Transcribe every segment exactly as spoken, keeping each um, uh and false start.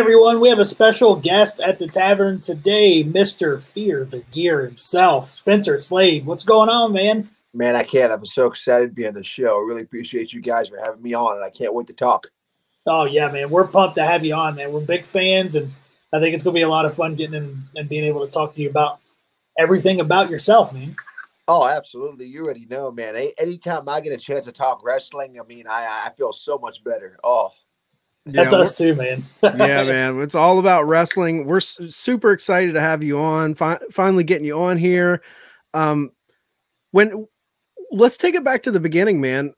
everyone, we have a special guest at the tavern today, Mister Fear The Gear himself, Spencer Slade. What's going on, man? Man, I can't. I'm so excited to be on the show. I really appreciate you guys for having me on, and I can't wait to talk. Oh, yeah, man. We're pumped to have you on, man. We're big fans, and I think it's going to be a lot of fun getting in and being able to talk to you about everything about yourself, man. Oh, absolutely. You already know, man. Anytime I get a chance to talk wrestling, I mean, I, I feel so much better. Oh, that's yeah, us too, man. Yeah, man. It's all about wrestling. We're super excited to have you on. Fi finally getting you on here. Um, when let's take it back to the beginning, man.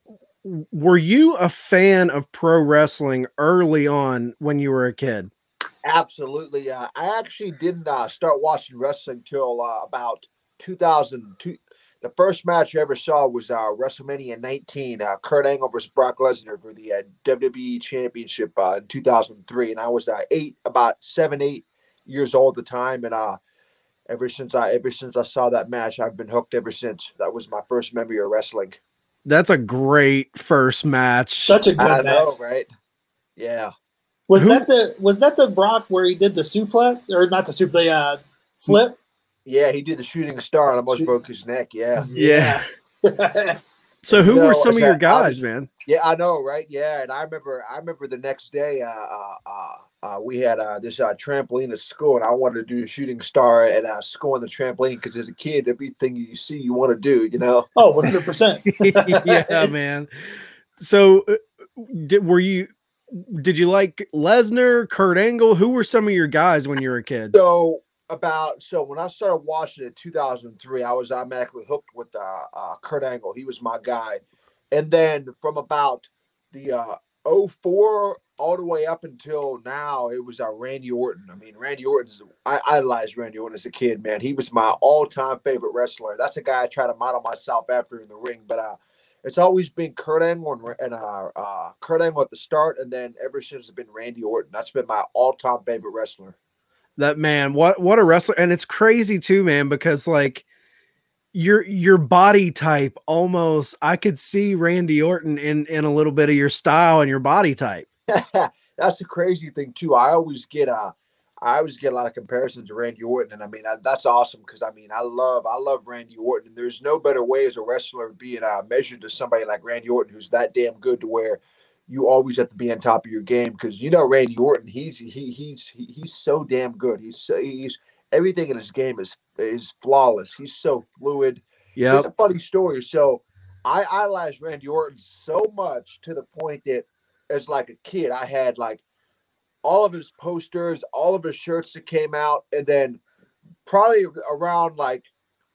Were you a fan of pro wrestling early on when you were a kid? Absolutely. Uh, I actually didn't uh, start watching wrestling till uh, about two thousand two. The first match I ever saw was uh, WrestleMania nineteen, uh, Kurt Angle versus Brock Lesnar for the uh, W W E Championship uh, in two thousand three. And I was uh, eight, about seven, eight years old at the time. And uh, ever since I, ever since I saw that match, I've been hooked ever since. That was my first memory of wrestling. That's a great first match. Such a good I match, know, right? Yeah. Was Who? that the was that the Brock where he did the suplex or not the suplex? Uh, flip. Yeah, he did the shooting star and almost Shoot. broke his neck. Yeah. Yeah. So who no, were some so of your guys, I, man? Yeah, I know, right? Yeah, and I remember, I remember the next day, uh, uh, uh, we had uh, this uh, trampoline at school, and I wanted to do a shooting star and uh, score on the trampoline because as a kid, everything you see, you want to do, you know? Oh, one hundred percent. Yeah, man. So, did were you? Did you like Lesnar, Kurt Angle? Who were some of your guys when you were a kid? So. About so when I started watching it in two thousand three, I was automatically hooked with uh, uh, Kurt Angle. He was my guy, and then from about the uh, oh four all the way up until now, it was uh, Randy Orton. I mean, Randy Orton's I idolized Randy Orton as a kid, man. He was my all-time favorite wrestler. That's a guy I try to model myself after in the ring, but uh, it's always been Kurt Angle and, and uh, uh, Kurt Angle at the start, and then ever since it's been Randy Orton. That's been my all-time favorite wrestler. That man, what what a wrestler. And it's crazy too, man, because like your your body type almost I could see Randy Orton in in a little bit of your style and your body type. That's the crazy thing too. I always get uh I always get a lot of comparisons to Randy Orton, and I mean I, that's awesome because I mean I love I love Randy Orton, and there's no better way as a wrestler being uh, measured to somebody like Randy Orton who's that damn good to where you always have to be on top of your game because you know Randy Orton. He's he he's he, he's so damn good. He's so, he's everything in his game is is flawless. He's so fluid. Yeah, it's a funny story. So I idolized Randy Orton so much to the point that as like a kid, I had like all of his posters, all of his shirts that came out, and then probably around like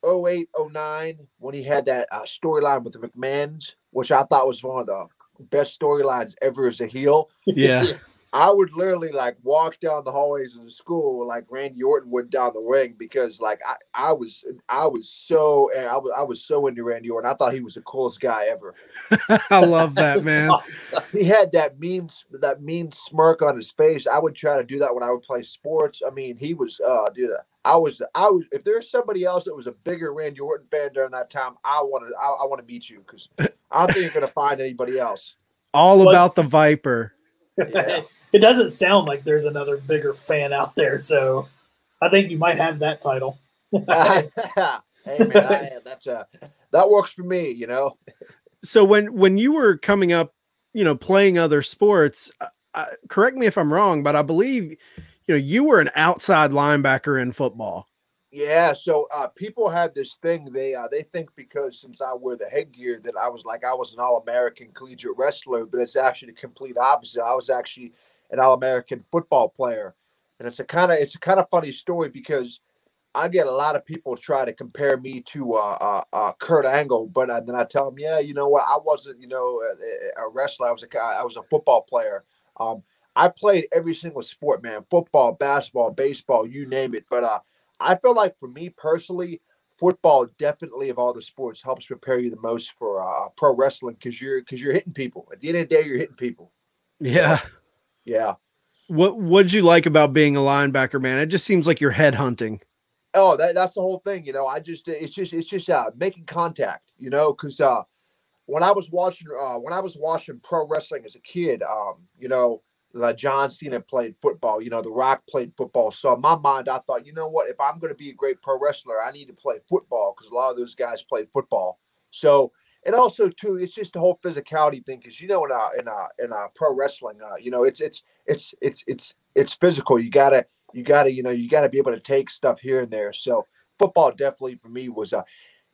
oh eight, oh nine when he had that uh, storyline with the McMahons, which I thought was one of the best storylines ever as a heel. Yeah. I would literally like walk down the hallways of the school like Randy Orton went down the ring because like I, I was I was so I was I was so into Randy Orton. I thought he was the coolest guy ever. I love that man. Awesome. He had that mean that mean smirk on his face. I would try to do that when I would play sports. I mean, he was uh dude. I was I was if there's somebody else that was a bigger Randy Orton fan during that time, I wanted I, I want to meet you because I don't think you're gonna find anybody else. All but, about the Viper. Yeah. It doesn't sound like there's another bigger fan out there, so I think you might have that title. Hey man, I, that's uh, that works for me, you know. So when when you were coming up, you know, playing other sports, uh, uh, correct me if I'm wrong, but I believe you know you were an outside linebacker in football. Yeah, so uh, people have this thing they uh, they think because since I wear the headgear that I was like I was an All-American collegiate wrestler, but it's actually the complete opposite. I was actually an All-American football player, and it's a kind of it's a kind of funny story because I get a lot of people try to compare me to uh, uh, uh, Kurt Angle, but uh, then I tell them, yeah, you know what, I wasn't you know a, a wrestler. I was a I was a football player. Um, I played every single sport, man, football, basketball, baseball, you name it, but uh. I feel like for me personally, football definitely of all the sports helps prepare you the most for uh, pro wrestling because you're because you're hitting people. At the end of the day, you're hitting people. Yeah, yeah. What what'd you like about being a linebacker, man? It just seems like you're headhunting. Oh, that, that's the whole thing, you know. I just it's just it's just uh, making contact, you know, because uh, when I was watching uh, when I was watching pro wrestling as a kid, um, you know. uh, John Cena played football, you know, The Rock played football. So in my mind, I thought, you know what, if I'm going to be a great pro wrestler, I need to play football because a lot of those guys played football. So, and also too, it's just the whole physicality thing. Cause you know, in our, in our, in our pro wrestling, uh, you know, it's, it's, it's, it's, it's, it's physical. You gotta, you gotta, you know, you gotta be able to take stuff here and there. So football definitely for me was, uh,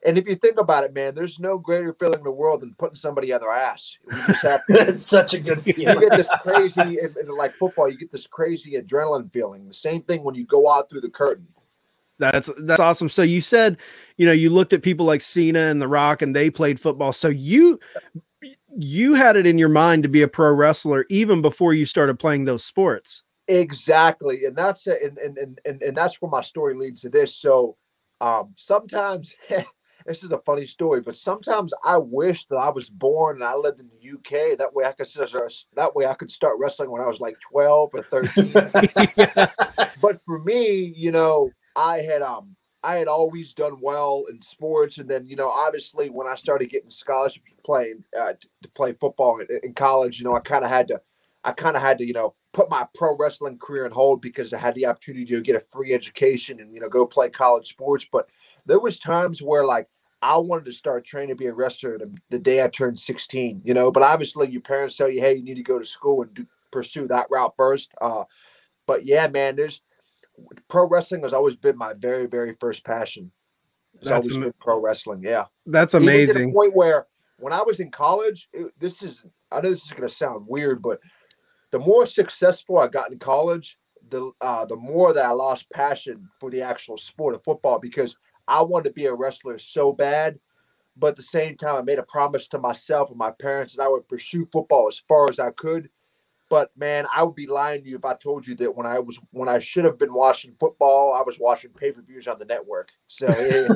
and if you think about it, man, there's no greater feeling in the world than putting somebody on their ass. You just have to, That's such a good feeling. You get this crazy, and, and like football, you get this crazy adrenaline feeling. The same thing when you go out through the curtain. That's that's awesome. So you said, you know, you looked at people like Cena and The Rock, and they played football. So you you had it in your mind to be a pro wrestler even before you started playing those sports. Exactly, and that's it. And and and and that's where my story leads to this. So um, sometimes. This is a funny story, but sometimes I wish that I was born and I lived in the U K. That way I could start, that way I could start wrestling when I was like twelve or thirteen. Yeah. But for me, you know, I had um I had always done well in sports, and then, you know, obviously when I started getting scholarships playing uh, to, to play football in, in college, you know, I kind of had to, I kind of had to, you know, put my pro wrestling career on hold because I had the opportunity to get a free education and, you know, go play college sports. But there was times where like I wanted to start training to be a wrestler the, the day I turned sixteen, you know, but obviously your parents tell you, hey, you need to go to school and do, pursue that route first. Uh, but yeah, man, there's pro wrestling has always been my very, very first passion. It's that's always been pro wrestling. Yeah. That's amazing. Even to the point where when I was in college, it, this is, I know this is going to sound weird, but the more successful I got in college, the, uh, the more that I lost passion for the actual sport of football because I wanted to be a wrestler so bad, but at the same time, I made a promise to myself and my parents that I would pursue football as far as I could. But man, I would be lying to you if I told you that when I was, when I should have been watching football, I was watching pay-per-views on the network. So yeah,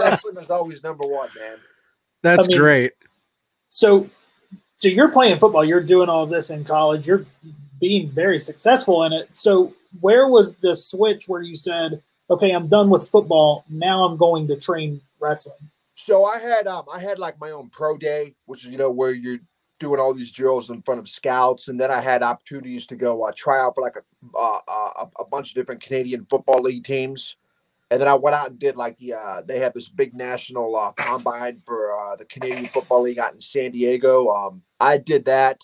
wrestling is always number one, man. That's I mean, great. So, so you're playing football, you're doing all this in college, you're being very successful in it. So where was the switch where you said, okay, I'm done with football. Now I'm going to train wrestling. So I had, um, I had like my own pro day, which is, you know, where you're doing all these drills in front of scouts. And then I had opportunities to go uh, try out for like a, uh, a, a bunch of different Canadian football league teams. And then I went out and did like the, uh, they have this big national uh, combine for uh, the Canadian football league out in San Diego. Um, I did that.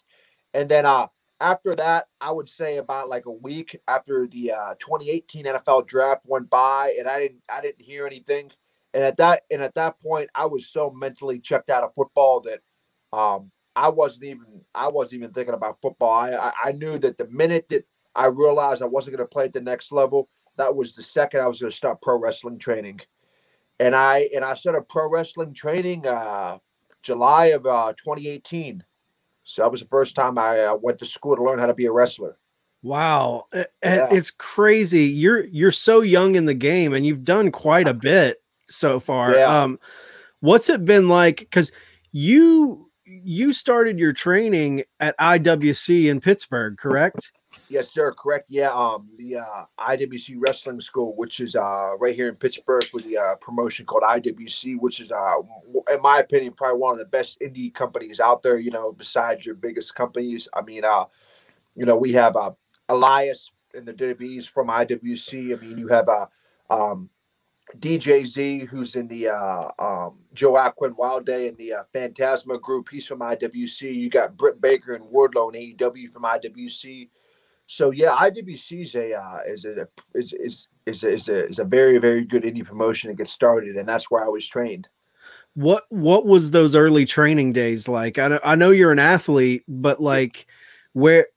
And then, uh, after that, I would say about like a week after the uh, twenty eighteen N F L draft went by, and I didn't, I didn't hear anything. And at that, and at that point, I was so mentally checked out of football that um, I wasn't even, I wasn't even thinking about football. I, I, I knew that the minute that I realized I wasn't going to play at the next level, that was the second I was going to start pro wrestling training. And I, and I started pro wrestling training uh, July of uh, twenty eighteen. So that was the first time I uh, went to school to learn how to be a wrestler. Wow. It, yeah. It's crazy. You're, you're so young in the game and you've done quite a bit so far. Yeah. Um, what's it been like? Cause you, you started your training at I W C in Pittsburgh, correct? Yes, sir. Correct. Yeah. Um, the, uh, I W C Wrestling School, which is, uh, right here in Pittsburgh with the, uh, promotion called I W C, which is, uh, in my opinion, probably one of the best indie companies out there, you know, besides your biggest companies. I mean, uh, you know, we have, uh, Elias and the W W E's from I W C. I mean, you have, uh, um, D J Z, who's in the uh, um, Joe Aquin Wild Day and the uh, Phantasma group. He's from I W C. You got Britt Baker and Wardlow and A E W from I W C. So yeah, I W C is a uh, is a is is is a, is, a, is a very very good indie promotion to get started, and that's where I was trained. What what was those early training days like? I know, I know you're an athlete, but like, where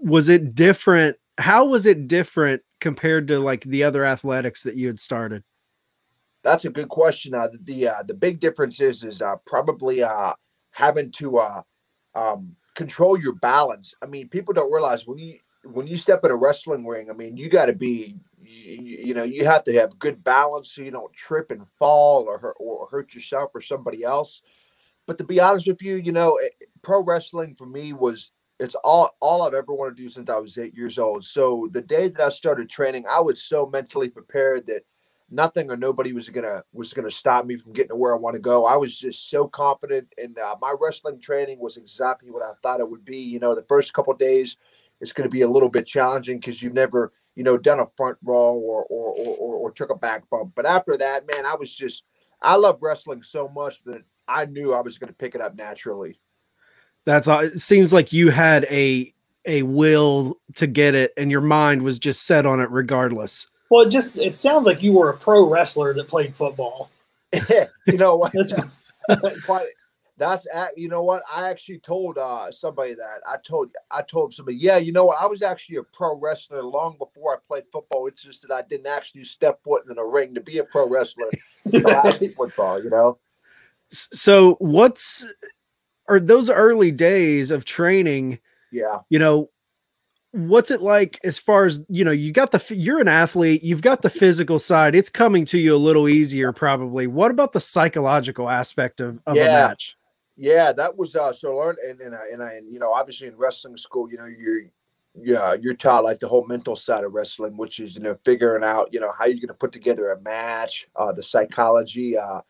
was it different? How was it different compared to like the other athletics that you had started? That's a good question. Uh, the uh, the big difference is is uh, probably uh, having to uh, um, control your balance. I mean, people don't realize when you when you step in a wrestling ring. I mean, you got to be you, you know you have to have good balance so you don't trip and fall or hurt, or hurt yourself or somebody else. But to be honest with you, you know, it, pro wrestling for me was it's all all I've ever wanted to do since I was eight years old. So the day that I started training, I was so mentally prepared that nothing or nobody was gonna was gonna stop me from getting to where I want to go. I was just so confident, and uh, my wrestling training was exactly what I thought it would be. You know, the first couple of days, it's going to be a little bit challenging because you've never, you know, done a front row or or, or or or took a back bump. But after that, man, I was just, I love wrestling so much that I knew I was going to pick it up naturally. That's all. It seems like you had a a will to get it, and your mind was just set on it regardless. Well, it just, it sounds like you were a pro wrestler that played football. You know what? That's, you know what? I actually told uh, somebody that. I told I told somebody, yeah, you know what? I was actually a pro wrestler long before I played football. It's just that I didn't actually step foot in the ring to be a pro wrestler. I played football, you know? So what's, are those early days of training, yeah, you know, what's it like as far as, you know, you got the, you're an athlete, you've got the physical side, it's coming to you a little easier probably. What about the psychological aspect of, of yeah. a match? Yeah, that was uh, so learned, and and I, and I, you know, obviously in wrestling school, you know, you're, yeah, you're taught like the whole mental side of wrestling, which is, you know, figuring out, you know, how you're going to put together a match, uh, the psychology, uh,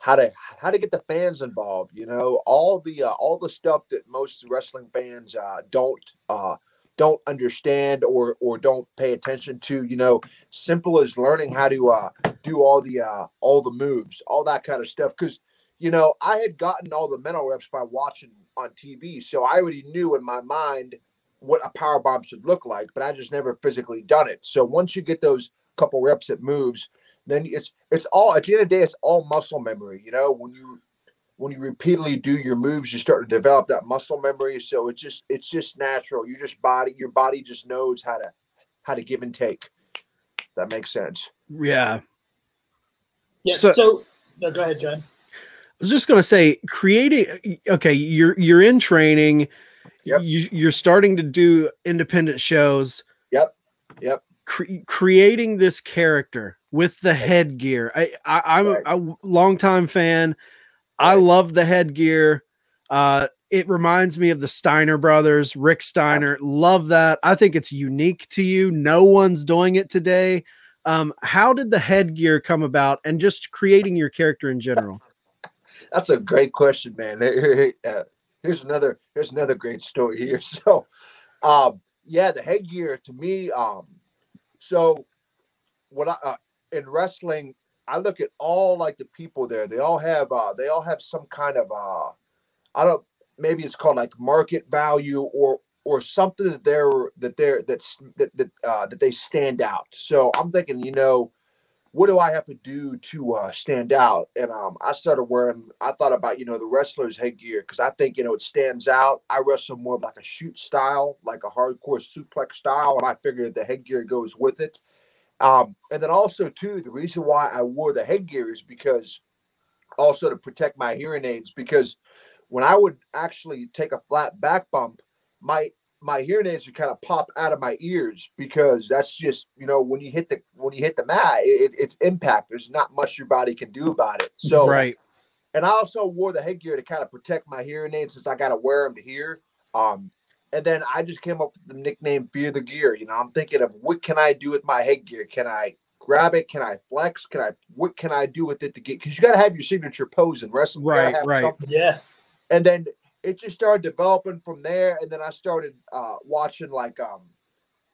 how to, how to get the fans involved, you know, all the, uh, all the stuff that most wrestling fans uh, don't, uh, don't understand or, or don't pay attention to, you know, simple as learning how to uh, do all the, uh, all the moves, all that kind of stuff. Cause, you know, I had gotten all the mental reps by watching on T V. So I already knew in my mind what a power bomb should look like, but I just never physically done it. So once you get those couple reps at moves, then it's, it's all, at the end of the day, it's all muscle memory. You know, when you, when you repeatedly do your moves, you start to develop that muscle memory. So it's just, it's just natural. You just body, your body just knows how to, how to give and take. That makes sense. Yeah. Yeah. So, so no, go ahead, John. I was just going to say creating, okay, you're, you're in training. Yep. You, you're starting to do independent shows. Yep. Yep. Cre creating this character with the headgear. I, I I'm right. a, a longtime fan. I love the headgear. Uh, it reminds me of the Steiner Brothers, Rick Steiner. Love that. I think it's unique to you. No one's doing it today. Um, how did the headgear come about and just creating your character in general? That's a great question, man. Here's another, here's another great story here. So, um, yeah, the headgear to me, um, so what I, uh, in wrestling, I look at all like the people there. They all have, uh, they all have some kind of, uh, I don't, maybe it's called like market value or or something that they're that they're that's that that uh, that they stand out. So I'm thinking, you know, what do I have to do to uh, stand out? And um, I started wearing. I thought about you know the wrestler's headgear because I think you know it stands out. I wrestle more of like a shoot style, like a hardcore suplex style, and I figured the headgear goes with it. Um, and then also, too, the reason why I wore the headgear is because also to protect my hearing aids, because when I would actually take a flat back bump, my my hearing aids would kind of pop out of my ears because that's just, you know, when you hit the when you hit the mat, it, it's impact. There's not much your body can do about it. So right. And I also wore the headgear to kind of protect my hearing aids since I got to wear them to hear. Um And then I just came up with the nickname Fear The Gear. You know, I'm thinking of what can I do with my headgear? Can I grab it? Can I flex? Can I, what can I do with it to get, because you got to have your signature pose in wrestling. Right, right. Something. Yeah. And then it just started developing from there. And then I started uh, watching like, um,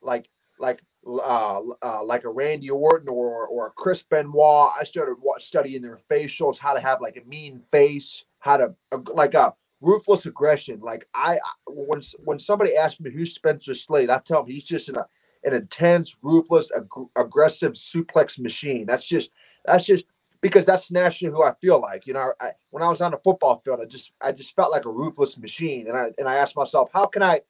like, like, uh, uh, like a Randy Orton or, or a Chris Benoit. I started studying their facials, how to have like a mean face, how to uh, like a, ruthless aggression. Like I, when when somebody asks me who's Spencer Slade, I tell them he's just in a an intense, ruthless, ag aggressive suplex machine. That's just that's just because that's naturally who I feel like. You know, I, when I was on the football field, I just I just felt like a ruthless machine, and I and I asked myself, how can I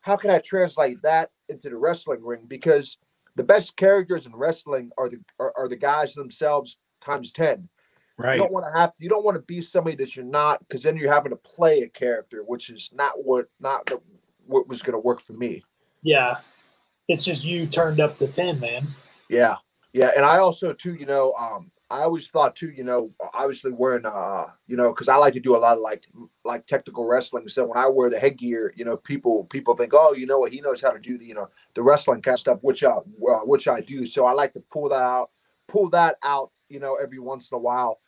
how can I translate that into the wrestling ring? Because the best characters in wrestling are the are, are the guys themselves times ten. Right. You don't want to have to, you don't want to be somebody that you're not, because then you're having to play a character, which is not what not the, what was going to work for me. Yeah, it's just you turned up to ten, man. Yeah, yeah, and I also too, you know, um, I always thought too, you know, obviously wearing, uh, you know, because I like to do a lot of like like technical wrestling. So when I wear the headgear, you know, people people think, oh, you know what, he knows how to do the you know the wrestling kind of stuff, which I uh, which I do. So I like to pull that out, pull that out, you know, every once in a while.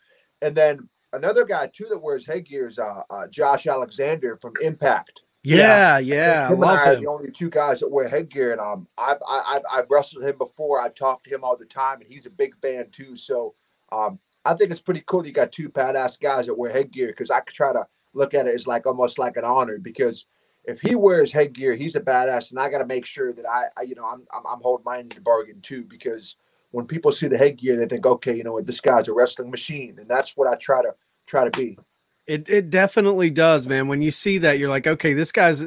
And then another guy, too, that wears headgear is uh, uh, Josh Alexander from Impact. Yeah, yeah. yeah him and I him. are the only two guys that wear headgear, and um, I've I've I've wrestled him before. I talk to him all the time, and he's a big fan too. So, um, I think it's pretty cool that you got two badass guys that wear headgear, because I could try to look at it as like almost like an honor, because if he wears headgear, he's a badass, and I got to make sure that I, I you know, I'm, I'm I'm holding my end of the bargain too, because when people see the headgear, they think, okay, you know what, this guy's a wrestling machine, and that's what I try to try to be. It it definitely does, man. When you see that, you're like, okay, this guy's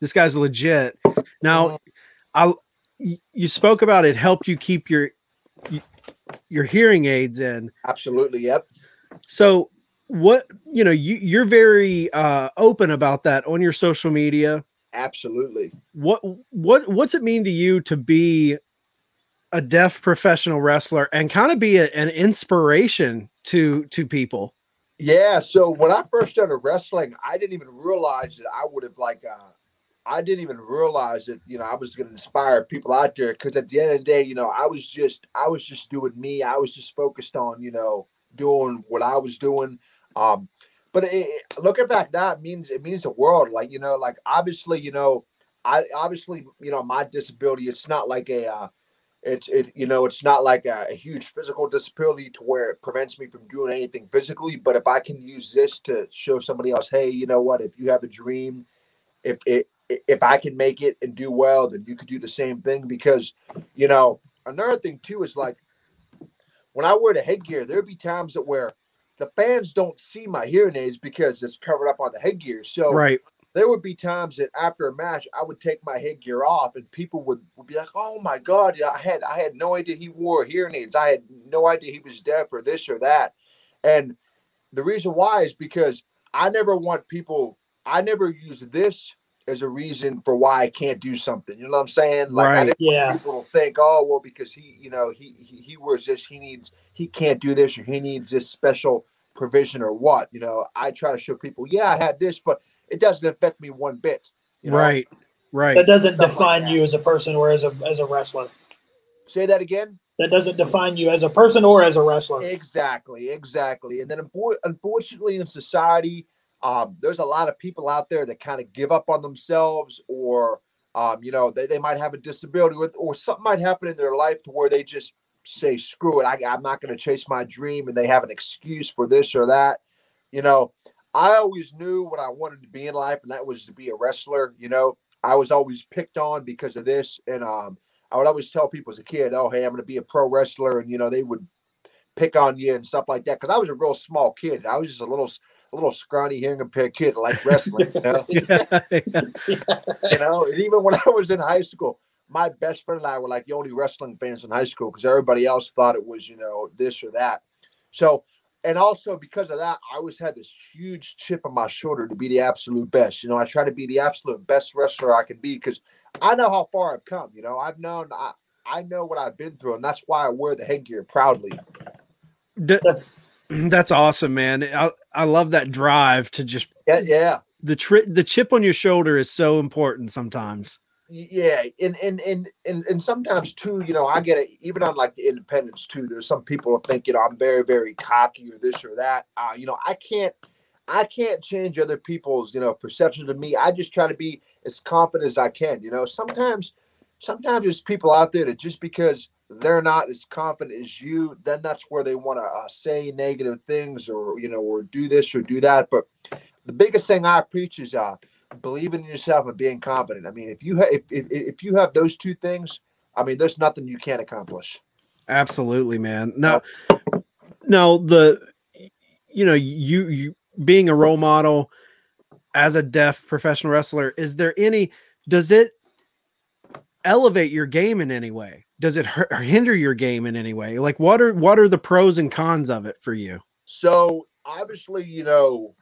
this guy's legit. Now, I you spoke about it helped you keep your your hearing aids in. Absolutely, yep. So what you know, you you're very uh, open about that on your social media. Absolutely. What what what's it mean to you to be a deaf professional wrestler and kind of be a, an inspiration to to people? Yeah, so when I first started wrestling, I didn't even realize that I would have like, uh, I didn't even realize that, you know, I was going to inspire people out there, because at the end of the day, you know, I was just, I was just doing me. I was just focused on, you know, doing what I was doing. Um, but it, looking back now, it means, it means the world. Like, you know, like obviously, you know, I obviously, you know, my disability, it's not like a, uh, It's it you know it's not like a, a huge physical disability to where it prevents me from doing anything physically. But if I can use this to show somebody else, hey, you know what? If you have a dream, if it if I can make it and do well, then you could do the same thing. Because you know another thing too is like when I wear the headgear, there'd be times that where the fans don't see my hearing aids because it's covered up on the headgear. So right. There would be times that after a match, I would take my headgear off, and people would, would be like, "Oh my God, I had I had no idea he wore hearing aids. I had no idea he was deaf or this or that." And the reason why is because I never want people. I never use this as a reason for why I can't do something. You know what I'm saying? Like right, I didn't yeah. want people to think, "Oh, well, because he, you know, he, he he wears this, he needs, he can't do this, or he needs this special provision or what." You know, I try to show people, yeah, I had this, but it doesn't affect me one bit. You know? Right, right. That doesn't Stuff define like that. you as a person or as a as a wrestler. Say that again? That doesn't define you as a person or as a wrestler. Exactly, exactly. And then unfortunately in society, um, there's a lot of people out there that kind of give up on themselves, or, um, you know, they, they might have a disability with, or something might happen in their life to where they just say, screw it, I, I'm not going to chase my dream, and they have an excuse for this or that. You know, I always knew what I wanted to be in life, and that was to be a wrestler. You know, I was always picked on because of this, and um, I would always tell people as a kid, oh, hey, I'm going to be a pro wrestler, and, you know, they would pick on you and stuff like that, because I was a real small kid. I was just a little a little scrawny, hearing impaired kid that liked wrestling, you know? yeah, yeah. You know, and even when I was in high school, my best friend and I were like the only wrestling fans in high school, because everybody else thought it was, you know, this or that. So, and also because of that, I always had this huge chip on my shoulder to be the absolute best. You know, I try to be the absolute best wrestler I can be, because I know how far I've come. You know, I've known, I, I know what I've been through, and that's why I wear the headgear proudly. That's that's awesome, man. I, I love that drive to just, yeah, yeah. The tri- the chip on your shoulder is so important sometimes. Yeah, and and and and and sometimes too, you know, I get it. Even on like the independents too, there's some people who think, you know, I'm very, very cocky or this or that. Uh, you know, I can't, I can't change other people's, you know, perceptions of me. I just try to be as confident as I can. You know, sometimes, sometimes there's people out there that just because they're not as confident as you, then that's where they want to uh, say negative things, or you know, or do this or do that. But the biggest thing I preach is, uh, believing in yourself and being confident. I mean, if you have if, if, if you have those two things, I mean, there's nothing you can't accomplish. Absolutely, man. Now, now the you know you you being a role model as a deaf professional wrestler, is there any? Does it elevate your game in any way? Does it hinder your game in any way? Like, what are what are the pros and cons of it for you? So obviously, you know,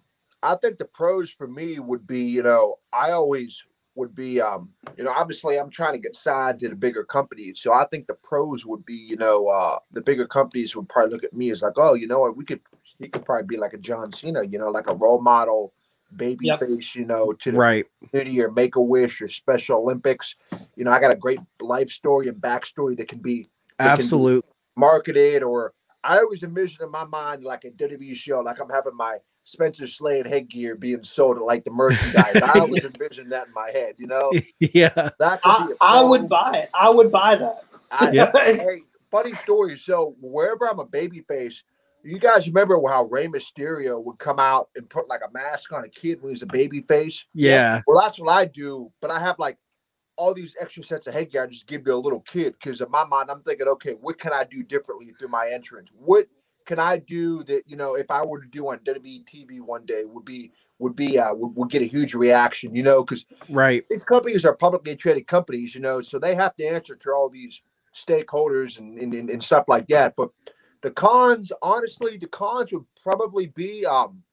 I think the pros for me would be, you know, I always would be, um, you know, obviously I'm trying to get signed to the bigger companies. So I think the pros would be, you know, uh, the bigger companies would probably look at me as like, oh, you know, we could, he could probably be like a John Cena, you know, like a role model baby yep. face, you know, to the right. community, or Make-A-Wish or Special Olympics. You know, I got a great life story and backstory that can be, that absolutely can be marketed or I always envision in my mind like a W W E show, like I'm having my Spencer Slade headgear being sold at like the merchandise. I always yeah. envision that in my head, you know? Yeah. That I, I would buy it. I would buy that. I, yeah. Hey, funny story. So wherever I'm a babyface, you guys remember how Rey Mysterio would come out and put like a mask on a kid when he's a babyface? Yeah. Well, that's what I do, but I have like all these extra sets of headgear I just give to a little kid, because in my mind I'm thinking, okay, what can I do differently through my entrance? What can I do that, you know, if I were to do on W W E T V one day would be would be uh would, would get a huge reaction, you know, because right, these companies are publicly traded companies, you know, so they have to answer to all these stakeholders and and, and, and stuff like that. But the cons, honestly, the cons would probably be um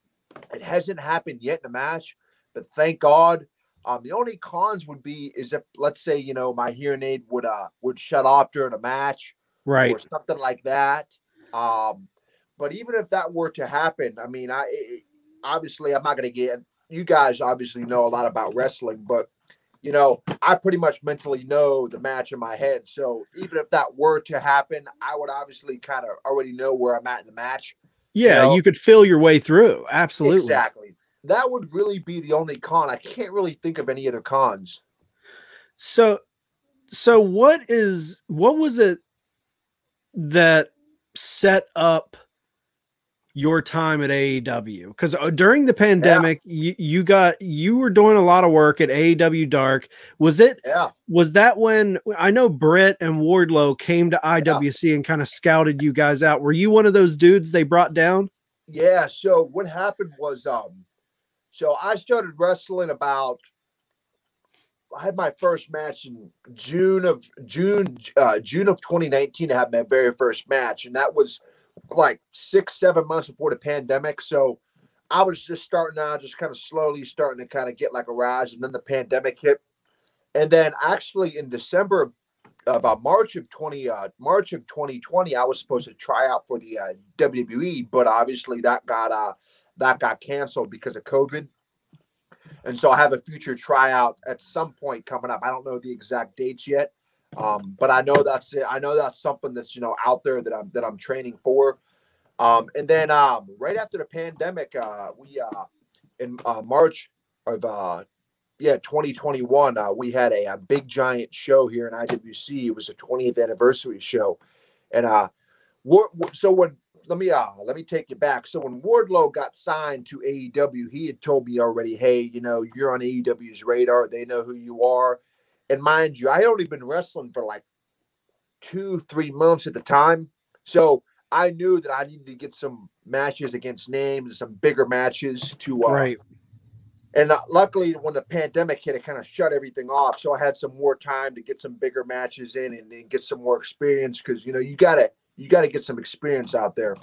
it hasn't happened yet in the match, but thank God. Um, the only cons would be is if, let's say, you know, my hearing aid would uh would shut off during a match, right, or something like that. Um, but even if that were to happen, I mean, I it, obviously I'm not going to get. You guys obviously know a lot about wrestling, but you know, I pretty much mentally know the match in my head. So even if that were to happen, I would obviously kind of already know where I'm at in the match. Yeah, you know? You could feel your way through. Absolutely, exactly. That would really be the only con. I can't really think of any other cons. So, so what is, what was it that set up your time at A E W? Because during the pandemic, yeah. you, you got, you were doing a lot of work at A E W Dark. Was it, yeah. was that when, I know Britt and Wardlow came to I W C yeah. and kind of scouted you guys out. Were you one of those dudes they brought down? Yeah. So what happened was, um, So I started wrestling about, I had my first match in June of June, uh, June of twenty nineteen. I had my very first match, and that was like six, seven months before the pandemic. So I was just starting out, just kind of slowly starting to kind of get like a rise, and then the pandemic hit. And then actually in December of uh, March of twenty uh, March of twenty twenty, I was supposed to try out for the uh, W W E, but obviously that got uh that got canceled because of COVID. And so I have a future tryout at some point coming up. I don't know the exact dates yet. Um, but I know that's it. I know that's something that's, you know, out there that I'm, that I'm training for. Um, and then, um, right after the pandemic, uh, we, uh, in, uh, March of, uh, yeah, twenty twenty-one, uh, we had a, a big giant show here in I W C. It was a twentieth anniversary show. And, uh, what, what so when, Let me uh, let me take you back. So when Wardlow got signed to A E W, he had told me already, hey, you know, you're on A E W's radar. They know who you are. And mind you, I had only been wrestling for like two, three months at the time. So I knew that I needed to get some matches against names, some bigger matches to. Uh, right. And uh, luckily, when the pandemic hit, it kind of shut everything off. So I had some more time to get some bigger matches in and, and get some more experience, because, you know, you got to. You got to get some experience out there.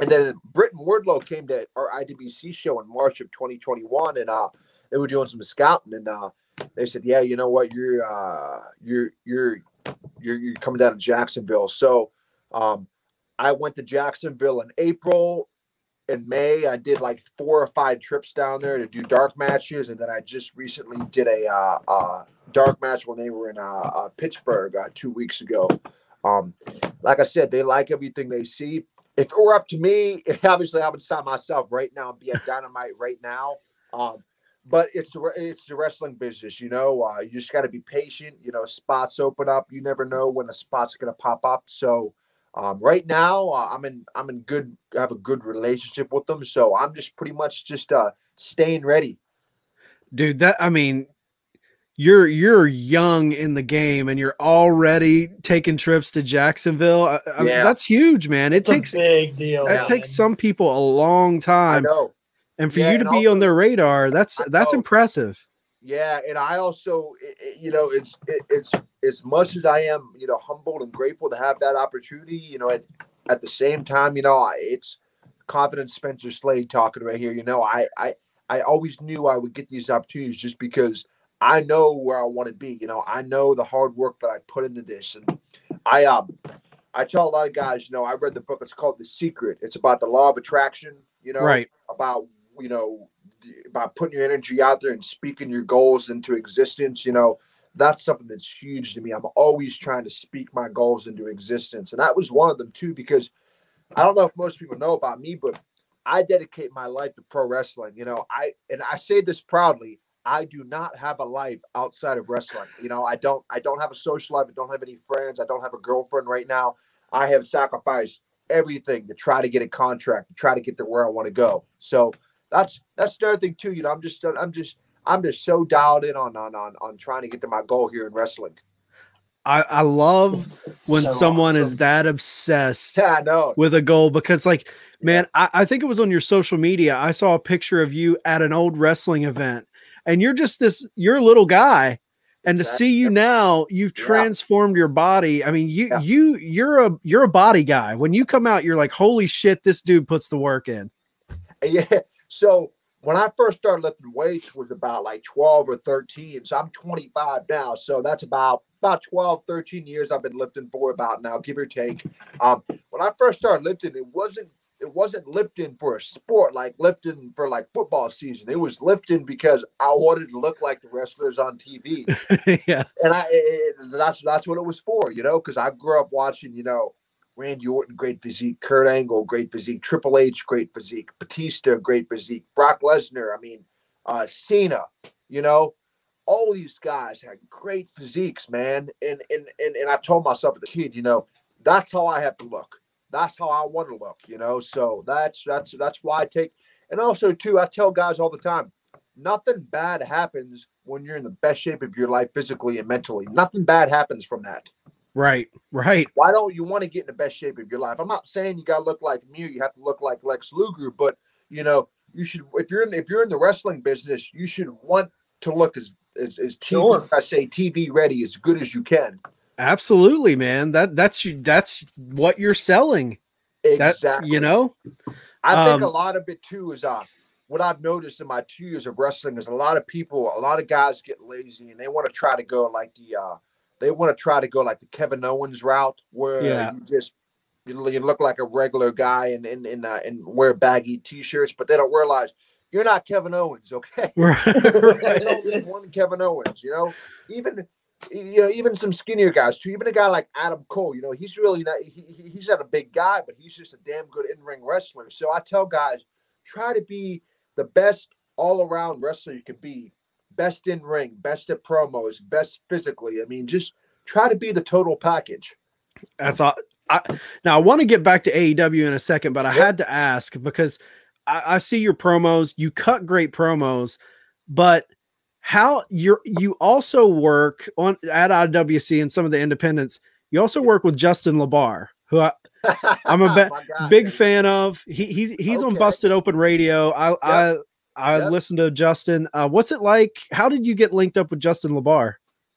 And then Britt and Wardlow came to our I W C show in March of twenty twenty-one, and uh, they were doing some scouting, and uh, they said, "Yeah, you know what? You're uh, you're you're you're you're coming down to Jacksonville." So um, I went to Jacksonville in April and May. I did like four or five trips down there to do dark matches, and then I just recently did a uh, uh, dark match when they were in uh, uh, Pittsburgh uh, two weeks ago. Um, like I said, they like everything they see. If it were up to me, obviously I would sign myself right now and be at Dynamite right now. Um, but it's it's the wrestling business, you know. Uh, you just got to be patient. You know, spots open up. You never know when a spot's gonna pop up. So um, right now, uh, I'm in I'm in good. I have a good relationship with them. So I'm just pretty much just uh, staying ready, dude. That I mean. You're you're young in the game, and you're already taking trips to Jacksonville. I, I yeah. mean, that's huge, man. It that's takes a big deal. It yeah, takes man. some people a long time. I know. And for yeah, you to be also, on their radar, that's that's impressive. Yeah, and I also, you know, it's it, it's as much as I am, you know, humbled and grateful to have that opportunity. You know, at at the same time, you know, it's confident Spencer Slade talking right here. You know, I I I always knew I would get these opportunities just because I know where I want to be. You know, I know the hard work that I put into this. And I, um, I tell a lot of guys, you know, I read the book, it's called The Secret. It's about the law of attraction, you know, right. about, you know, about putting your energy out there and speaking your goals into existence. You know, that's something that's huge to me. I'm always trying to speak my goals into existence. And that was one of them too, because I don't know if most people know about me, but I dedicate my life to pro wrestling. You know, I, and I say this proudly, I do not have a life outside of wrestling. You know, I don't, I don't have a social life. I don't have any friends. I don't have a girlfriend right now. I have sacrificed everything to try to get a contract, to try to get to where I want to go. So that's, that's the other thing too. You know, I'm just, I'm just, I'm just so dialed in on, on, on, on trying to get to my goal here in wrestling. I, I love when so someone awesome. is that obsessed yeah, I know. with a goal, because like, man, I, I think it was on your social media. I saw a picture of you at an old wrestling event, and you're just this, you're a little guy. And to exactly. see you now, you've transformed yeah. your body. I mean, you, yeah. you, you're a, you're a body guy. When you come out, you're like, holy shit, this dude puts the work in. Yeah. So when I first started lifting weights was about like twelve or thirteen. So I'm twenty-five now. So that's about, about twelve, thirteen years I've been lifting for about now, give or take. Um, when I first started lifting, it wasn't, it wasn't lifting for a sport, like lifting for like football season. It was lifting because I wanted to look like the wrestlers on T V. yeah. And I, it, that's, that's what it was for, you know, because I grew up watching, you know, Randy Orton, great physique, Kurt Angle, great physique, Triple H, great physique, Batista, great physique, Brock Lesnar. I mean, uh, Cena, you know, all these guys had great physiques, man. And, and, and, and I told myself as a kid, you know, that's how I have to look. That's how I want to look, you know? So that's, that's, that's why I take, and also too, I tell guys all the time, nothing bad happens when you're in the best shape of your life, physically and mentally. Nothing bad happens from that. Right. Right. Why don't you want to get in the best shape of your life? I'm not saying you got to look like me, or you have to look like Lex Luger, but you know, you should, if you're in, if you're in the wrestling business, you should want to look as, as, as T V, sure. I say T V ready, as good as you can. Absolutely, man. That that's that's what you're selling. Exactly. That, you know, I think um, a lot of it too is uh, what I've noticed in my two years of wrestling is a lot of people, a lot of guys get lazy and they want to try to go like the uh, they want to try to go like the Kevin Owens route, where yeah. you just you, you look like a regular guy and and and, uh, and wear baggy t-shirts, but they don't realize you're not Kevin Owens, okay? Right. There's only one Kevin Owens, you know. Even. You know, even some skinnier guys too. Even a guy like Adam Cole, you know, he's really not, he, he's not a big guy, but he's just a damn good in-ring wrestler. So I tell guys, try to be the best all-around wrestler you can be. Best in-ring, best at promos, best physically. I mean, just try to be the total package. That's all. I, now, I want to get back to A E W in a second, but I yep. had to ask because I, I see your promos. You cut great promos, but... How you're you also work on at I W C and some of the independents. You also work with Justin Labar, who I, I'm a be, God, big man. fan of. He he's he's okay. on Busted Open Radio. I yep. I I yep. listen to Justin. Uh, what's it like? How did you get linked up with Justin Labar?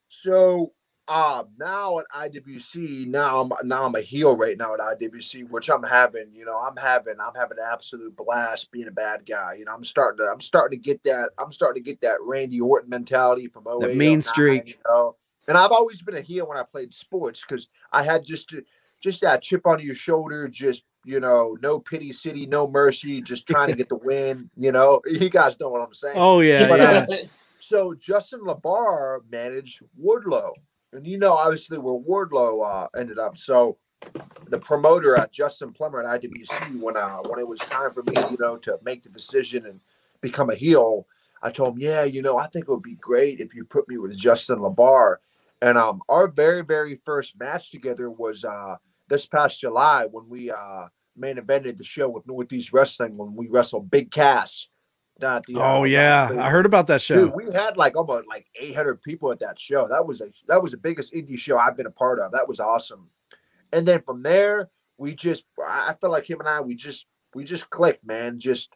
So um, now at I W C, now I'm now I'm a heel right now at I W C, which I'm having. You know, I'm having I'm having an absolute blast being a bad guy. You know, I'm starting to I'm starting to get that I'm starting to get that Randy Orton mentality from oh eight, the mean streak. You know? And I've always been a heel when I played sports because I had just just that chip on your shoulder, just you know, no pity city, no mercy, just trying to get the win. You know, you guys know what I'm saying. Oh yeah. But, yeah. Uh, so Justin Labar managed Wardlow. And you know, obviously, where Wardlow uh, ended up. So, the promoter, uh, Justin Plummer at I W C, when uh, when it was time for me, you know, to make the decision and become a heel, I told him, yeah, you know, I think it would be great if you put me with Justin Labar. And um, our very, very first match together was uh, this past July when we uh, main evented the show with Northeast Wrestling when we wrestled Big Cass. Down at the, oh uh, yeah, I heard about that show. Dude, we had like almost like eight hundred people at that show. That was a that was the biggest indie show I've been a part of. That was awesome. And then from there, we just I felt like him and I we just we just clicked, man. Just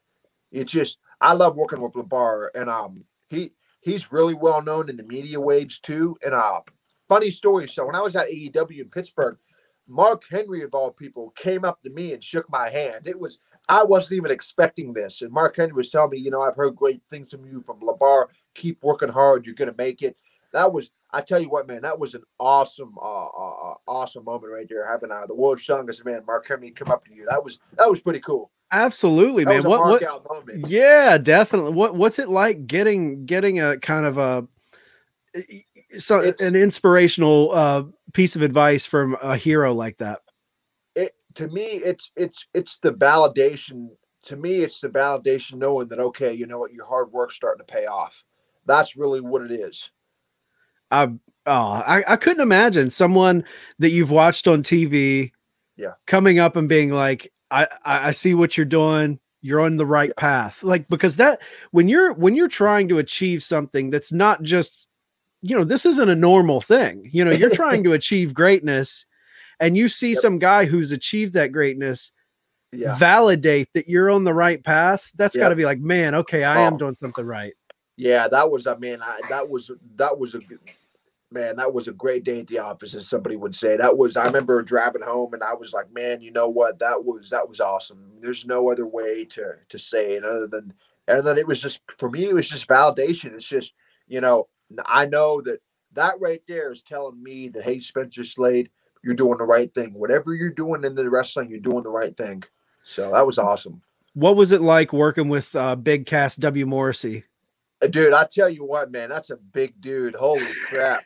it just I love working with Labar, and um he he's really well known in the media waves too. And uh, funny story. So when I was at A E W in Pittsburgh, Mark Henry, of all people, came up to me and shook my hand. It was, I wasn't even expecting this. And Mark Henry was telling me, you know, I've heard great things from you, from Labar. Keep working hard. You're going to make it. That was, I tell you what, man, that was an awesome, uh, uh, awesome moment right there. Having uh, the world's strongest man, Mark Henry, come up to you. That was, that was pretty cool. Absolutely, that man. What, what, moment. Yeah, definitely. What, what's it like getting, getting a kind of a, so it's, an inspirational uh, piece of advice from a hero like that? It, to me, it's it's it's the validation. To me, it's the validation knowing that, okay, you know what, your hard work's starting to pay off. That's really what it is. I oh, I, I couldn't imagine someone that you've watched on T V, yeah, coming up and being like, I, I see what you're doing. You're on the right yeah. path. Like, because that when you're when you're trying to achieve something that's not just, you know, this isn't a normal thing. You know, you're trying to achieve greatness, and you see yep. some guy who's achieved that greatness yeah. validate that you're on the right path. That's yep. got to be like, man, okay, I oh. am doing something right. Yeah, that was, I mean, I, that was, that was a good, man, that was a great day at the office, as somebody would say. That was, I remember driving home and I was like, man, you know what, that was, that was awesome. There's no other way to, to say it other than, and then it was just, for me, it was just validation. It's just, you know, I know that that right there is telling me that, hey, Spencer Slade, you're doing the right thing. Whatever you're doing in the wrestling, you're doing the right thing. So that was awesome. What was it like working with uh, Big Cass, W. Morrissey? Dude, I tell you what, man, that's a big dude. Holy crap.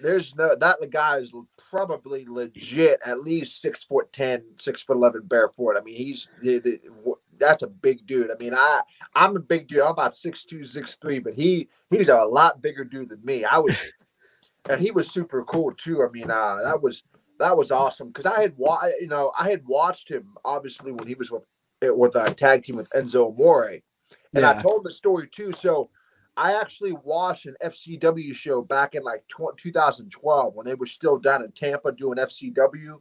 There's no, that guy is probably legit at least six foot ten, six foot eleven barefoot. I mean, he's the, the, that's a big dude. I mean, I I'm a big dude. I'm about six two, six three, but he he's a lot bigger dude than me. I was, and he was super cool too. I mean, uh, that was that was awesome because I had wa you know I had watched him obviously when he was with with a tag team with Enzo Amore. And yeah. I told the story too. So I actually watched an F C W show back in like twenty twelve when they were still down in Tampa doing F C W.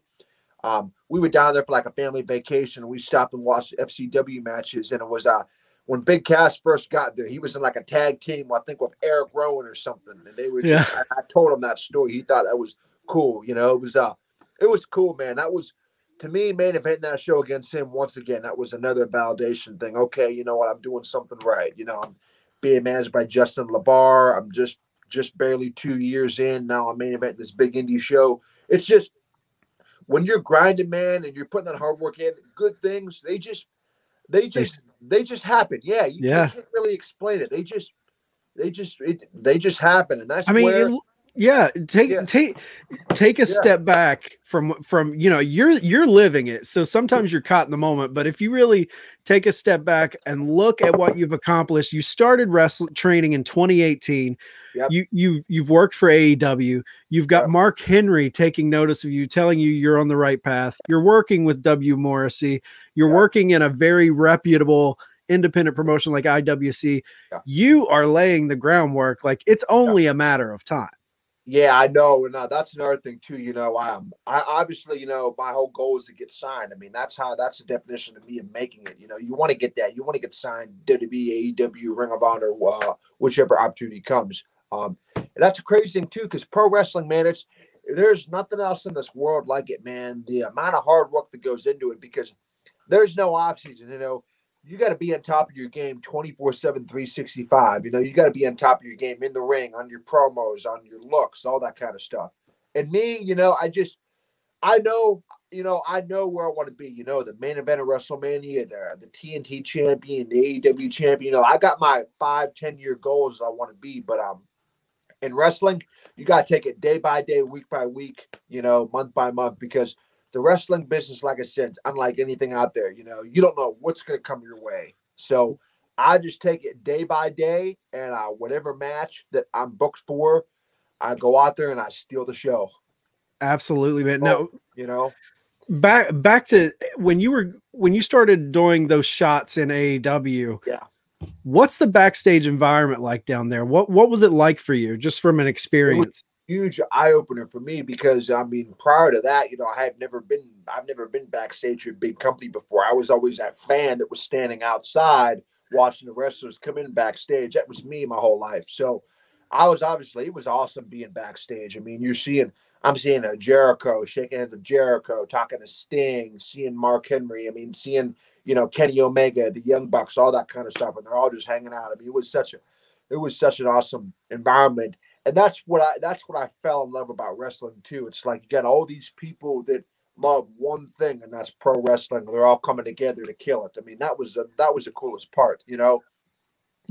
Um, we were down there for like a family vacation. And we stopped and watched F C W matches. And it was uh, when Big Cass first got there, he was in like a tag team, I think with Eric Rowan or something. And they were just, yeah. I, I told him that story. He thought that was cool. You know, it was, uh, it was cool, man. That was, to me, main event that show against him once again. That was another validation thing. Okay, you know what? I'm doing something right. You know, I'm being managed by Justin Labar. I'm just just barely two years in now. I'm main event this big indie show. It's just when you're grinding, man, and you're putting that hard work in, good things they just they just they just happen. Yeah, you, yeah. you can't really explain it. They just they just it, they just happen, and that's I mean. Where it Yeah, take yeah. take take a yeah. step back from from you know you're you're living it. So sometimes you're caught in the moment, but if you really take a step back and look at what you've accomplished, you started wrestling training in twenty eighteen. Yep. You you you've worked for A E W. You've got yep. Mark Henry taking notice of you, telling you you're on the right path. You're working with W. Morrissey. You're yep. working in a very reputable independent promotion like I W C. Yep. You are laying the groundwork. Like it's only yep. a matter of time. Yeah, I know, and uh, that's another thing too. You know, um, I obviously, you know, my whole goal is to get signed. I mean, that's how that's the definition of me of making it. You know, you want to get that, you want to get signed, W W E, A E W, Ring of Honor, uh, whichever opportunity comes. Um, and that's a crazy thing too, because pro wrestling, man, it's there's nothing else in this world like it, man. The amount of hard work that goes into it, because there's no off season. You know, you got to be on top of your game twenty-four seven, three sixty-five. You know, you got to be on top of your game in the ring, on your promos, on your looks, all that kind of stuff. And me, you know, I just, I know, you know, I know where I want to be. You know, the main event of WrestleMania, the, the T N T champion, the A E W champion. You know, I got my five, ten-year goals I want to be. But um, in wrestling, you got to take it day by day, week by week, you know, month by month, because the wrestling business, like I said, is unlike anything out there. You know, you don't know what's going to come your way. So I just take it day by day, and uh, whatever match that I'm booked for, I go out there and I steal the show. Absolutely, man. No, you know, back back to when you were when you started doing those shots in A E W. Yeah. What's the backstage environment like down there? What what was it like for you, just from an experience? Huge eye-opener for me, because I mean, prior to that, you know, I had never been I've never been backstage at a big company before. I was always that fan that was standing outside watching the wrestlers come in backstage. That was me my whole life. So I was obviously it was awesome being backstage. I mean, you're seeing I'm seeing a Jericho, shaking hands with Jericho, talking to Sting, seeing Mark Henry, I mean, seeing, you know, Kenny Omega, the Young Bucks, all that kind of stuff, and they're all just hanging out. I mean, it was such a it was such an awesome environment. And that's what I that's what I fell in love about wrestling too. It's like you got all these people that love one thing, and that's pro wrestling. They're all coming together to kill it. I mean, that was a, that was the coolest part, you know.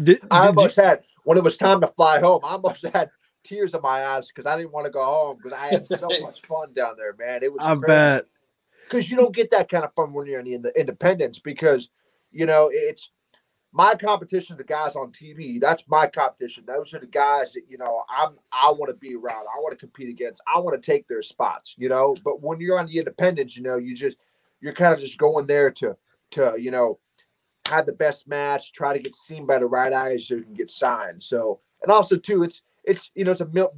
Did, I almost did you... had when it was time to fly home, I almost had tears in my eyes because I didn't want to go home because I had so much fun down there, man. It was I crazy. bet. because you don't get that kind of fun when you're in the, in the independents, because, you know, it's my competition, the guys on T V, that's my competition. Those are the guys that, you know, I'm, I want to be around. I want to compete against. I want to take their spots, you know. But when you're on the independents, you know, you just, you're kind of just going there to, to, you know, have the best match, try to get seen by the right eyes so you can get signed. So, and also too, it's, it's, you know, it's a mil-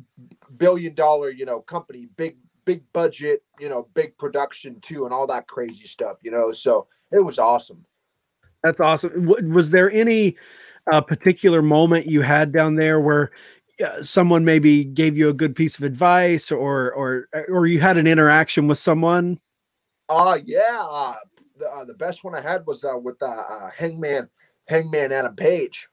billion dollar, you know, company, big, big budget, you know, big production too, and all that crazy stuff, you know? So it was awesome. That's awesome. Was there any uh, particular moment you had down there where uh, someone maybe gave you a good piece of advice, or, or, or you had an interaction with someone? Oh, uh, yeah. Uh, the, uh, the best one I had was uh, with uh, uh, Hangman, Hangman Adam Page.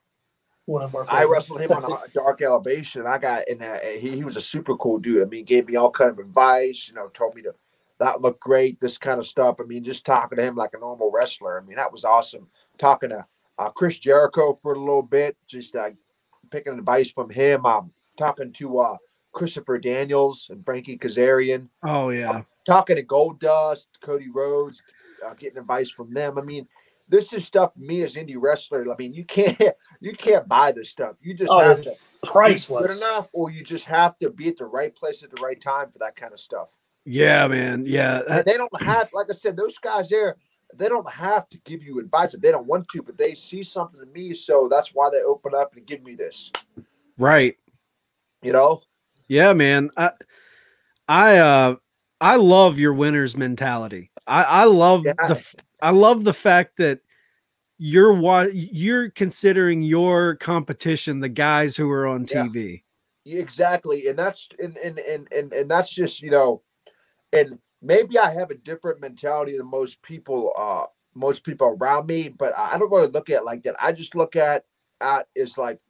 One of our I wrestled him on a Dark Elevation. I got in that. He, he was a super cool dude. I mean, gave me all kind of advice, you know, told me to, that looked great, this kind of stuff. I mean, just talking to him like a normal wrestler. I mean, that was awesome. Talking to uh, Chris Jericho for a little bit, just uh, picking advice from him. Um, talking to uh, Christopher Daniels and Frankie Kazarian. Oh, yeah. Um, talking to Goldust, Cody Rhodes, uh, getting advice from them. I mean, this is stuff me as indie wrestler, I mean, you can't you can't buy this stuff. You just oh, have to priceless. Be good enough, or you just have to be at the right place at the right time for that kind of stuff. Yeah, man. Yeah. And they don't have, like I said, those guys there, they don't have to give you advice if they don't want to, but they see something in me, so that's why they open up and give me this. Right. You know? Yeah, man. I I uh I love your winner's mentality. I, I love yeah. the I love the fact that you're what you're considering your competition, the guys who are on yeah. T V. Exactly. And that's, and, and, and, and, and that's just, you know, and maybe I have a different mentality than most people, uh, most people around me, but I don't really look at it like that. I just look at, at is like,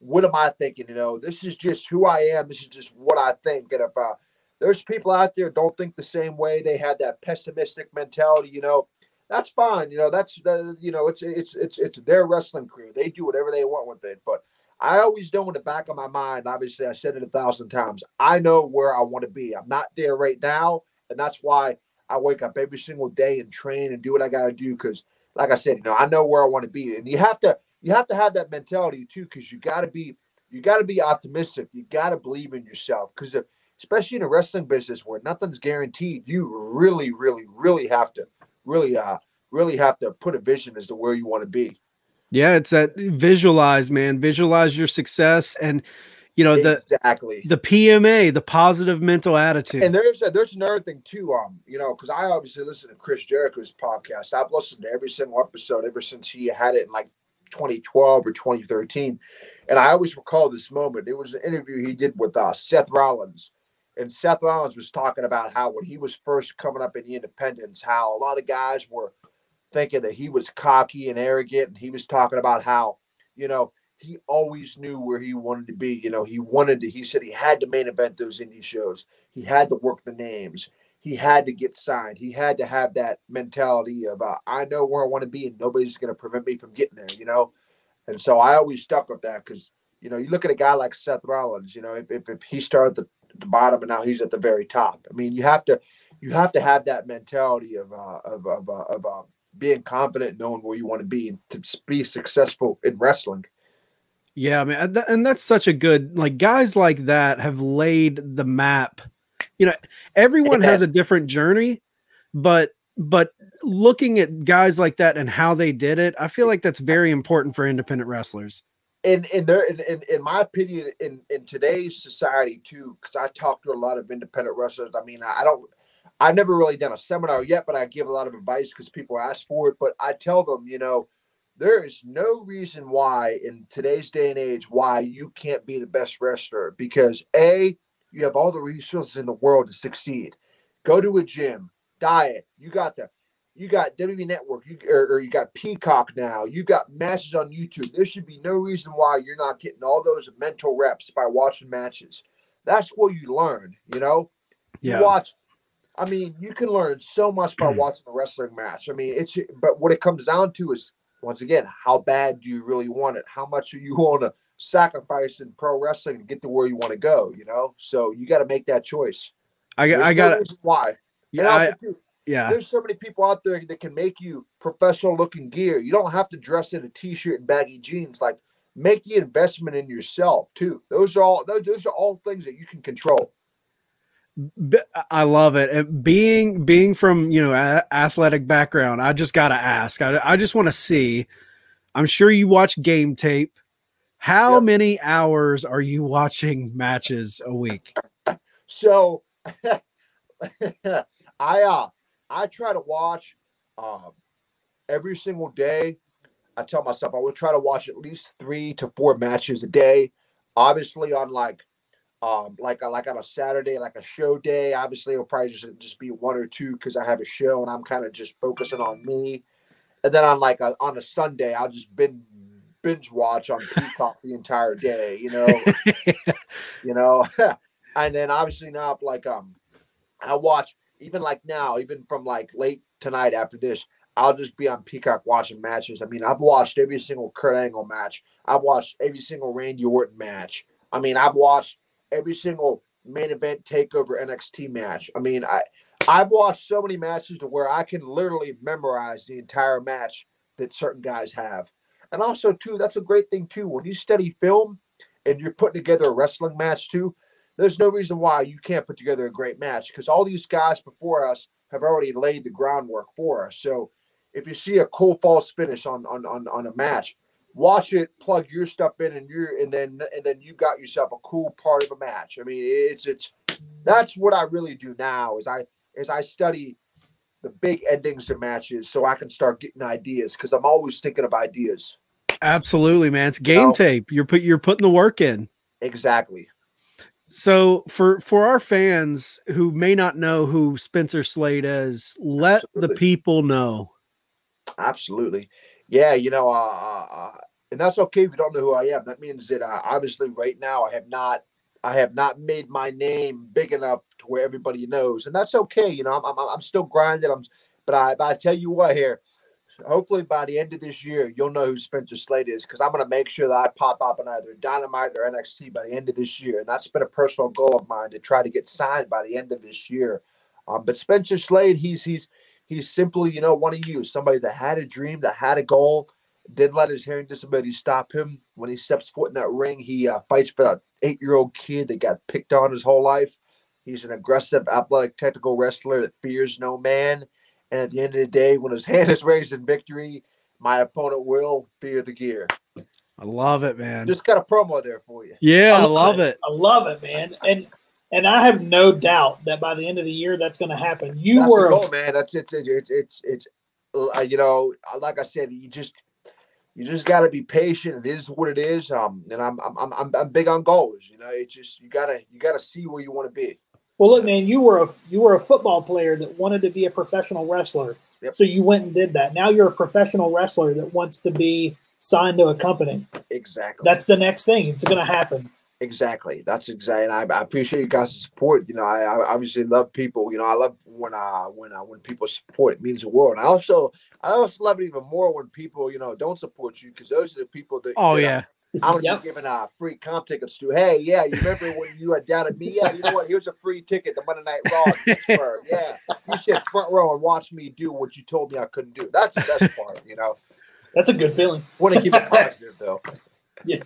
what am I thinking? You know, this is just who I am. This is just what I think. And if uh, there's people out there don't think the same way, they have that pessimistic mentality, you know, that's fine. You know, that's, uh, you know, it's, it's, it's, it's their wrestling career. They do whatever they want with it. But I always know in the back of my mind, obviously I said it a thousand times, I know where I want to be. I'm not there right now. And that's why I wake up every single day and train and do what I got to do. Cause like I said, you know, I know where I want to be. And you have to, you have to have that mentality too. Cause you gotta be, you gotta be optimistic. You gotta believe in yourself. Cause if, especially in a wrestling business where nothing's guaranteed, you really, really, really have to, really, uh, really have to put a vision as to where you want to be. Yeah. It's that visualize, man, visualize your success. And, you know, the, exactly the P M A, the positive mental attitude. And there's, a, there's another thing too, um, you know, cause I obviously listen to Chris Jericho's podcast. I've listened to every single episode ever since he had it in like twenty twelve or twenty thirteen. And I always recall this moment. It was an interview he did with uh, Seth Rollins. And Seth Rollins was talking about how when he was first coming up in the independents, how a lot of guys were thinking that he was cocky and arrogant. And he was talking about how, you know, he always knew where he wanted to be. You know, he wanted to, he said he had to main event those indie shows. He had to work the names. He had to get signed. He had to have that mentality of, uh, I know where I want to be and nobody's going to prevent me from getting there, you know? And so I always stuck with that because, you know, you look at a guy like Seth Rollins, you know, if, if, if he started the, the bottom and now he's at the very top. I mean, you have to, you have to have that mentality of, uh, of, of, uh, of, uh, being confident, knowing where you want to be and to be successful in wrestling. Yeah, I mean, and that's such a good, like guys like that have laid the map. You know, everyone yeah. has a different journey, but, but looking at guys like that and how they did it, I feel like that's very important for independent wrestlers. And in there, in, in, in my opinion, in, in today's society too, because I talk to a lot of independent wrestlers. I mean, I don't, I've never really done a seminar yet, but I give a lot of advice because people ask for it. But I tell them, you know, there is no reason why in today's day and age, why you can't be the best wrestler, because A, you have all the resources in the world to succeed. Go to a gym, diet. You got the, you got W W E Network, you, or, or you got Peacock now. You got matches on YouTube. There should be no reason why you're not getting all those mental reps by watching matches. That's where you learn, you know? Yeah. You watch. I mean, you can learn so much by watching a wrestling match. I mean, it's, but what it comes down to is, once again, how bad do you really want it? How much are you willing to sacrifice in pro wrestling to get to where you want to go? You know, so you got to make that choice. I got, I got it. Why? Yeah. I, too, Yeah. There's so many people out there that can make you professional looking gear. You don't have to dress in a t-shirt and baggy jeans. Like, make the investment in yourself too. Those are all, those, those are all things that you can control. I love it. Being, being from, you know, a, athletic background, I just got to ask, I, I just want to see, I'm sure you watch game tape. How yep. many hours are you watching matches a week? So I, uh, I try to watch um, every single day. I tell myself I will try to watch at least three to four matches a day. Obviously, on like, um, like, like on a Saturday, like a show day. Obviously, it'll probably just, just be one or two because I have a show and I'm kind of just focusing on me. And then on like a, on a Sunday, I'll just binge binge watch on Peacock the entire day. You know, you know. And then obviously now, like um, I watch even like now, even from like late tonight after this. I'll just be on Peacock watching matches. I mean, I've watched every single Kurt Angle match. I've watched every single Randy Orton match. I mean, I've watched every single main event takeover N X T match. I mean, I, I've watched so many matches to where I can literally memorize the entire match that certain guys have. And also, too, that's a great thing, too. When you study film and you're putting together a wrestling match, too, there's no reason why you can't put together a great match because all these guys before us have already laid the groundwork for us. So, if you see a cool false finish on, on, on, on a match, watch it, plug your stuff in and you and then, and then you got yourself a cool part of a match. I mean, it's, it's, that's what I really do now is I, is I study the big endings of matches so I can start getting ideas. Cause I'm always thinking of ideas. Absolutely, man. It's game you know? tape. You're put, you're putting the work in. Exactly. So for, for our fans who may not know who Spencer Slade is, let Absolutely. the people know. Absolutely. Yeah, you know, uh, uh, and that's okay if you don't know who I am. That means that uh, obviously right now I have not I have not made my name big enough to where everybody knows. And that's okay. You know, I'm I'm, I'm still grinding. I'm, but I, but I tell you what here, hopefully by the end of this year, you'll know who Spencer Slade is because I'm going to make sure that I pop up on either Dynamite or N X T by the end of this year. And that's been a personal goal of mine to try to get signed by the end of this year. Um, but Spencer Slade, he's he's He's simply, you know, one of you, somebody that had a dream, that had a goal, didn't let his hearing disability stop him. When he steps foot in that ring, he uh, fights for that eight-year-old kid that got picked on his whole life. He's an aggressive, athletic, technical wrestler that fears no man. And at the end of the day, when his hand is raised in victory, my opponent will fear the gear. I love it, man. Just got a promo there for you. Yeah, I love it. I love it, man. And And I have no doubt that by the end of the year, that's going to happen. You that's were, the goal, man. That's it's it's it's it's uh, you know, like I said, you just you just got to be patient. It is what it is. Um, and I'm I'm I'm I'm big on goals. You know, it's just you gotta you gotta see where you want to be. Well, look, man, you were a you were a football player that wanted to be a professional wrestler, yep. so you went and did that. Now you're a professional wrestler that wants to be signed to a company. Exactly. That's the next thing. It's going to happen. Exactly. That's exactly. And I, I appreciate you guys' support. You know, I, I obviously love people. You know, I love when uh when uh, when people support. It means the world. And I also I also love it even more when people you know don't support you because those are the people that. Oh you know, yeah. I'm gonna yep. be giving uh free comp tickets to. Hey, yeah, you remember when you had doubted me? Yeah, you know what? Here's a free ticket to Monday Night Raw. In Pittsburgh. Yeah, you sit front row and watch me do what you told me I couldn't do. That's the best part. You know, that's a good feeling. Want to keep it positive though. Yeah.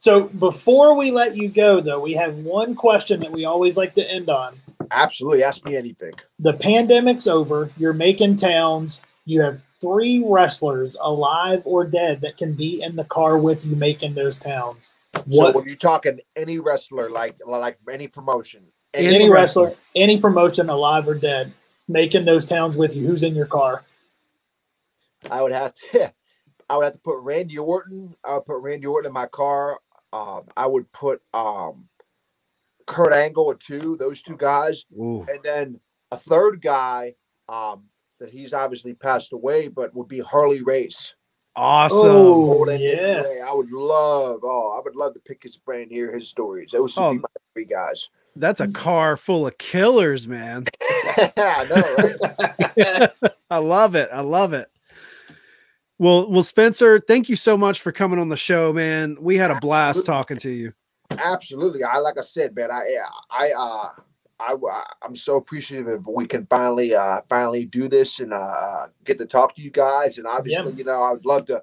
So before we let you go, though, we have one question that we always like to end on. Absolutely. Ask me anything. The pandemic's over. You're making towns. You have three wrestlers, alive or dead, that can be in the car with you making those towns. What? So when you're talking any wrestler, like like any promotion. Any, any wrestler, wrestler, any promotion, alive or dead, making those towns with you. Who's in your car? I would have to. I would have to put Randy Orton. I would put Randy Orton in my car. Um, I would put um, Kurt Angle or two, those two guys. Ooh. And then a third guy um, that he's obviously passed away, but would be Harley Race. Awesome. Oh, yeah. I would love, oh, I would love to pick his brain, hear his stories. Those would oh, be my three guys. That's a car full of killers, man. I know, right? I love it. I love it. Well, well, Spencer, thank you so much for coming on the show, man. We had a blast Absolutely. talking to you. Absolutely. I like I said, man, I I uh, I, I'm so appreciative if we can finally uh, finally do this and uh, get to talk to you guys. And obviously, yeah. you know, I would love to,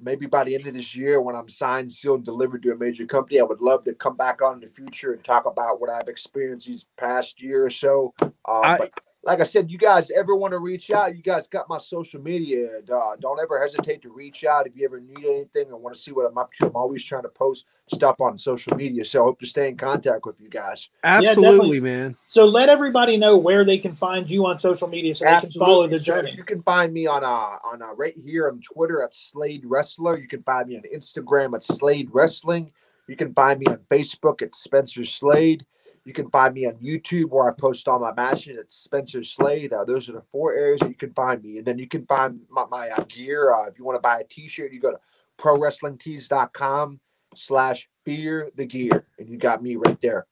maybe by the end of this year when I'm signed, sealed, and delivered to a major company, I would love to come back on in the future and talk about what I've experienced these past year or so. Uh, I, but like I said, you guys ever want to reach out, you guys got my social media. Uh, don't ever hesitate to reach out if you ever need anything or want to see what I'm up to. I'm always trying to post stuff on social media, so I hope to stay in contact with you guys. Absolutely, yeah, man. So let everybody know where they can find you on social media so Absolutely. they can follow the journey. So you can find me on uh, on uh, right here on Twitter at Slade Wrestler. You can find me on Instagram at Slade Wrestling. You can find me on Facebook at Spencer Slade. You can find me on YouTube where I post all my matches at Spencer Slade. Uh, those are the four areas that you can find me. And then you can find my, my uh, gear. Uh, if you want to buy a t-shirt, you go to pro wrestling tees dot com slash fear the gear. And you got me right there.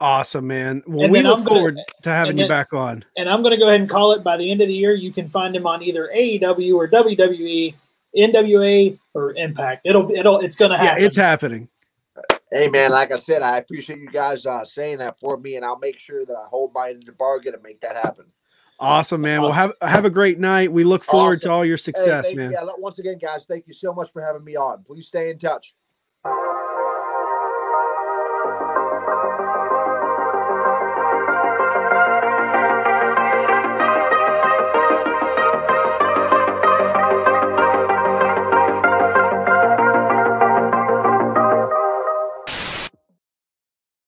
Awesome, man. Well, and we look gonna, forward to having then, you back on. And I'm going to go ahead and call it by the end of the year. You can find him on either A E W or W W E, N W A or Impact. It'll, it'll, it's going to happen. Yeah, it's happening. Hey, man, like I said, I appreciate you guys uh, saying that for me, and I'll make sure that I hold my end of the bargain and make that happen. Awesome, man. Awesome. Well, have have a great night. We look forward awesome. to all your success, hey, man. You. Once again, guys, thank you so much for having me on. Please stay in touch.